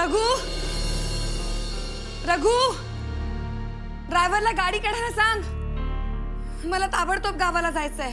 रघु, रघु, ड्रायव्हरला गाडी काढायला सांग. मला ताबडतोब गावाला जायचंय.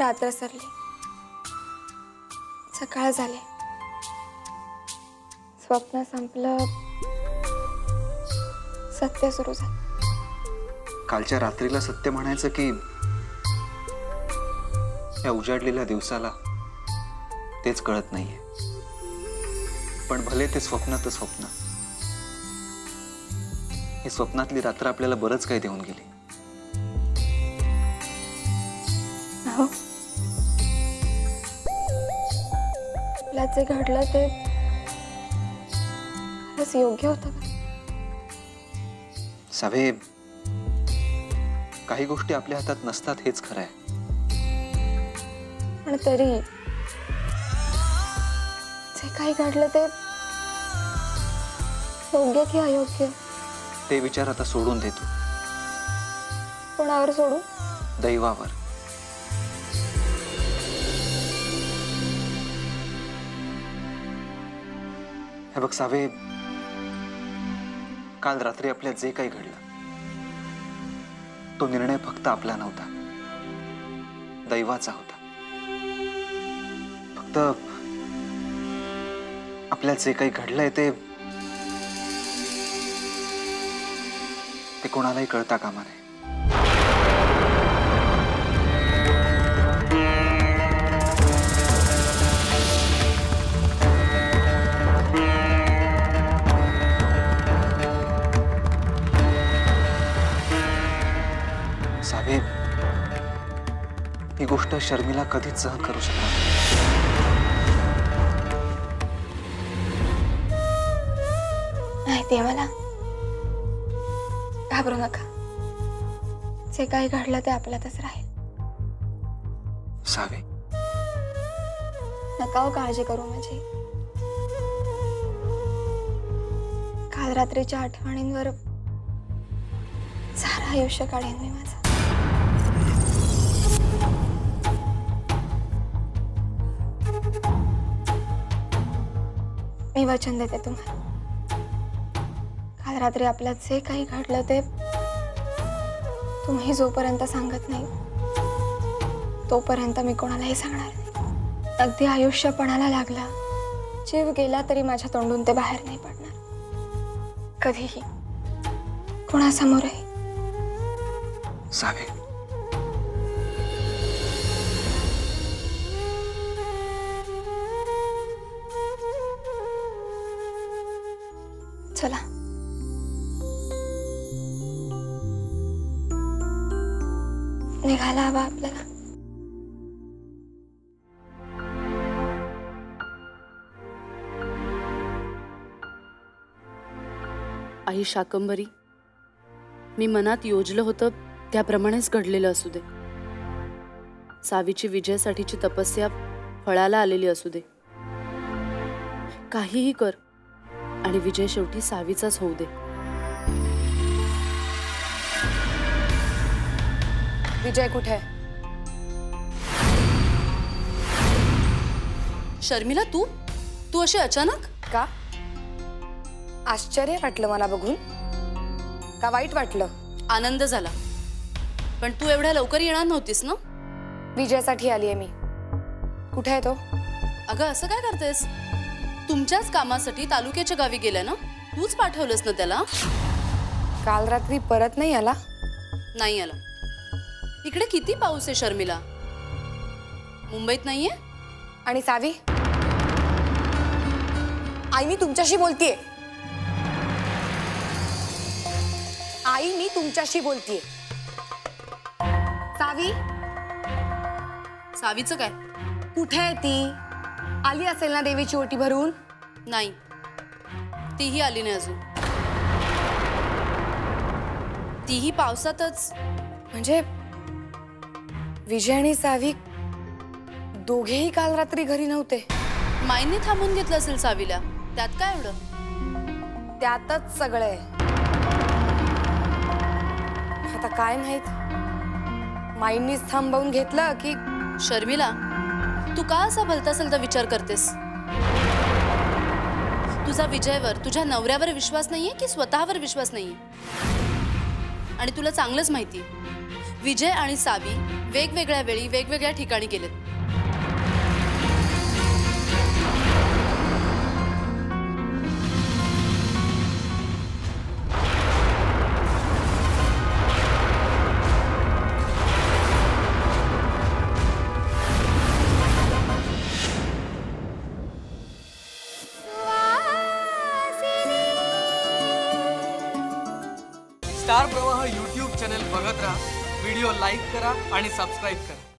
रात्र सरली, सकाळ झाले, स्वप्न संपलं, सत्य सुरू झालं. कालच्या रात्रीला सत्य म्हणायचं की या उजाडलेल्या दिवसाला, तेच कळत नाहीये. पण भले ते स्वप्न तर स्वप्न, हे स्वप्नातली रात्र आपल्याला बरंच काही देऊन गेली. हो, जे घडलं ते खरंच योग्य होतं का? सावे, काही गोष्टी आपल्या हातात नसतात हेच खरं आहे, पण तरी जे काही घडलं ते योग्य की अयोग्य ते विचार आता सोडून देतो। कोणावर सोडू? दैवावर। हे बघ सावे, काल रात्री आपल्या जे काही घडलं तो निर्णय फक्त आपला नव्हता, दैवाचा होता। फक्त आपल्या जे काही घडलंय ते कोणालाही कळता कामा नये। ही गोष्ट शर्मिला कधीच सहन करू शकणार नाही। देवाला घाबरू नका, जे काही घडलं ते आपल्यातच राहील। सावे नका हो काळजी करू माझी। काल रात्रीच्या आठवणींवर सारं आयुष्य काढेन मी माझं। मी वचन देते तुम्हाला, काल रात्री आपल्यात जे काही घडलं ते तुम्ही जोपर्यंत सांगत नाही तोपर्यंत मी कोणालाही सांगणार नाही। अगदी आयुष्यपणाला लागला, जीव गेला तरी माझ्या तोंडून ते बाहेर नाही पडणार कधीही, कोणासमोरही। सावे चला, निघायला हवा आपल्याला। आई शाकंबरी, मी मनात योजलं होतं त्याप्रमाणेच घडलेलं असू दे। सावीची विजयासाठीची तपस्या फळाला आलेली असू दे। काहीही कर आणि विजय शेवटी सावीचाच होऊ दे। विजय कुठे? शर्मिला तू तू अशी अचानक का? आश्चर्य वाटलं मला बघून, का वाईट वाटलं? आनंद झाला, पण तू एवढ्या लवकर येणार नव्हतीस ना। विजयासाठी आलीये मी। कुठे आहे तो? अगं असं काय करतेस? तुमच्याच कामासाठी तालुक्याच्या गावी गेला ना, तूच पाठवलंस ना त्याला। काल रात्री परत नाही आला? नाही आला। इकडे किती पाऊस आहे शर्मिला, मुंबईत नाहीये? आणि सावी? आई मी तुमच्याशी बोलतीये, आई मी तुमच्याशी बोलतीये। सावी? सावीचं काय? कुठे आहे ती? आली असेल ना देवीची ओटी भरून? नाही, तीही आली नाही अजून। तीही पावसातच? म्हणजे विजय आणि सावी दोघेही काल रात्री घरी नव्हते? माईने थांबून घेतलं असेल सावीला, त्यात काय एवढं? त्यातच सगळं आहे आता, काय माहित माईंनीच थांबवून घेतलं की। शर्मिला तू का असा भलतासलता विचार करतेस? तुझा विजयवर, तुझ्या नवऱ्यावर विश्वास नाहीये की स्वतःवर विश्वास नाहीये? आणि तुला चांगलंच माहिती, विजय आणि सावी वेगवेगळ्या वेळी वेगवेगळ्या ठिकाणी गेलेत। स्टार प्रवाह यूट्यूब चॅनल बघत राहा, व्हिडिओ लाईक करा आणि सबस्क्राइब करा।